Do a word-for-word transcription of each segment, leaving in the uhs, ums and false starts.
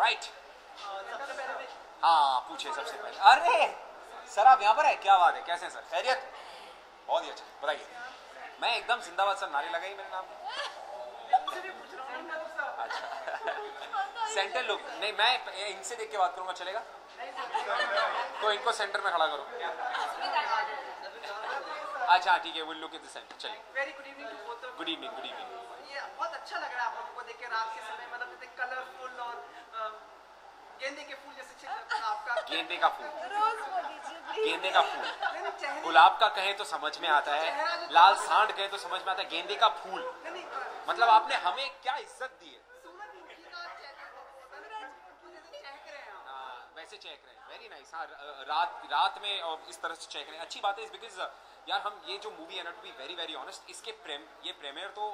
Right. हाँ पूछे सबसे पहले। अरे सर आप यहाँ पर है, क्या बात है, कैसे हैं सर, खैरियत? बहुत ही अच्छा, बताइए। मैं एकदम जिंदाबाद सर, नारे लगाई मेरे नाम पर। अच्छा सेंटर लुक नहीं, मैं इनसे देख के बात करूँगा, चलेगा? तो इनको सेंटर में खड़ा करो। अच्छा ठीक है, will look at the centre, चलिए। Good evening, good evening. बहुत अच्छा लग रहा है आप लोगों को देख के रात के समय, मतलब इतने कलरफुल और गेंदे के फूल जैसे चेहरा आपका। गेंदे का फूल, गेंदे का फूल, गुलाब का कहे तो समझ में आता है, लाल सांड कहे तो समझ में आता है, गेंदे का फूल, मतलब आपने हमें क्या इज्जत दी है। वैसे चेक रहे हैं, वेरी नाइस। हाँ रात रात में और इस तरह से चेक रहे हैं, अच्छी बात है। इस बिकॉज यार हम ये जो मूवी है ना, to be very very honest, इसके प्रेम ये प्रीमियर तो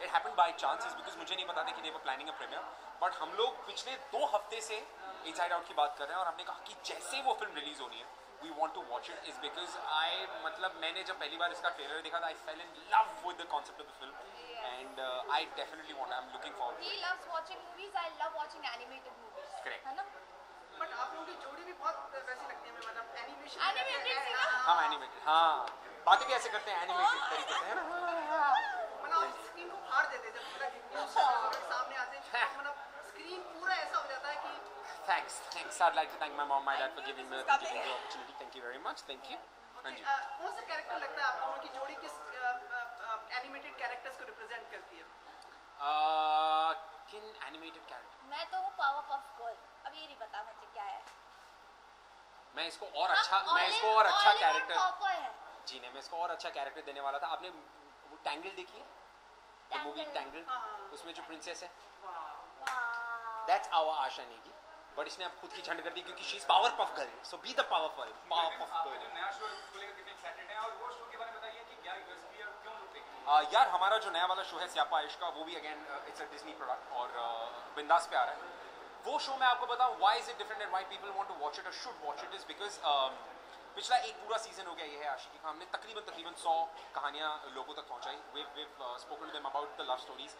it happened by chance, because मुझे नहीं पता था कि they were planning a premiere, but हम लोग पिछले दो हफ्ते से इनसाइड आउट की बात कर रहे हैं और हमने कहा कि जैसे वो फिल्म रिलीज होनी है we want to watch it. Is because I मतलब मैंने जब पहली बार इसका ट्रेलर देखा था, I fell in love with the concept of the film and I definitely want, I am looking forward. He loves watching movies, I love watching animated movies, correct है ना? बट आप लोगों की जोड़ी भी बहुत वैसी लगती है, मतलब एनिमेशन एनिमेटेड है ना? हां एनिमेटेड, हां बातें भी ऐसे करते हैं एनिमेटेड तरीके से, है ना? मतलब स्क्रीन को फाड़ देते हैं जब तक सामने आते हैं, मतलब स्क्रीन पूरा ऐसा हो जाता है कि। Thanks thanks, I would like to thank my mom, my dad for giving me the opportunity, thank you very much, thank you. हां जी, कौन सा कैरेक्टर लगता है आप लोगों की जोड़ी किस एनिमेटेड कैरेक्टर्स को रिप्रेजेंट करती है? अह किन एनिमेटेड कैरेक्टर? मैं तो हूं पावरपफ गर्ल, अब ये नहीं पता मुझे क्या है। मैं इसको और अच्छा मैं इसको और अच्छा कैरेक्टर जी ने मैं इसको और अच्छा कैरेक्टर देने वाला था। आपने वो टैंगल देखी है, मूवी टैंगल, उसमें जो प्रिंसेस है, that's our Asha Negi, but इसने अब खुद की झंड कर दी क्योंकि she is powerpuff girl, so be the powerful powerpuff girl. नया शो खुलेगा, कितने एक्साइटेड हैं, और वो शो के बारे में बताइए कि क्या यूएसपी है, क्यों लुटेगी? यार हमारा जो नया वाला शो है स्यापा आयुष का, वो भी again it's a Disney product और बिंदास पे आ रहा है वो शो। मैं आपको बताऊं why is it different and why people want to watch it और should watch it, is because पिछला एक पूरा सीजन हो गया ये है आशिकी का, हमने तकरीबन तकरीबन सौ कहानियाँ लोगों तक पहुँचाई। We we spoken to them about the love stories.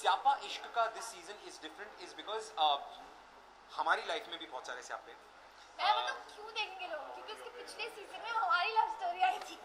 Siyappa Ishq Ka this season is different, is because हमारी लाइफ में भी बहुत सारे स्यापे। मैं मतलब uh, क्यों देखेंगे लोग, क्योंकि इसके पिछले सीजन में हमारी लव स्टोरी आई थी।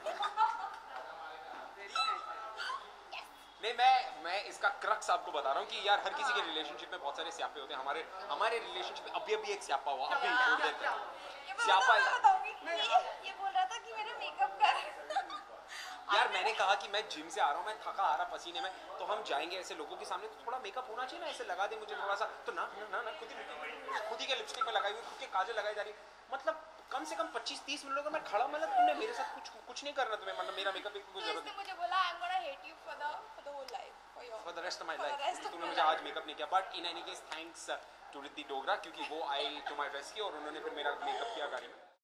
नहीं मैं मैं इसका क्रक्स आपको बता रहा हूँ कि यार हर किसी के रिलेशनशिप में बहुत सारे स्यापे होते हैं। हमारे हमारे रिलेशनशिप में अभी अभी एक स्यापा हुआ, अभी छोड़ देते हैं स्यापा। ये बोल रहा था कि मेरे मेकअप कर। यार मैंने कहा कि मैं जिम से आ रहा हूँ, मैं थका आ रहा पसीने में, तो हम जाएंगे ऐसे लोगों के सामने तो थोड़ा मेकअप होना चाहिए ना, ऐसे लगा दे मुझे थोड़ा सा, तो ना ना ना खुद ही खुद ही के लिपस्टिक में लगाई हुई, खुद के काजल लगाई जा रही, मतलब कम से कम पच्चीस तीस मिनट का मैं खड़ा, मतलब तुमने मेरे साथ कुछ कुछ नहीं करना तुम्हें, मतलब मेरा मेकअप की कोई जरूरत नहीं। मुझे बोला I am gonna hate you for the for the whole life for the rest of my life. तुमने मुझे आज मेकअप नहीं किया, but in any case thanks to Riddhi Dogra, क्योंकि वो आई टू माय रेस्क्यू और उन्होंने फिर मेरा मेकअप किया गाड़ी में।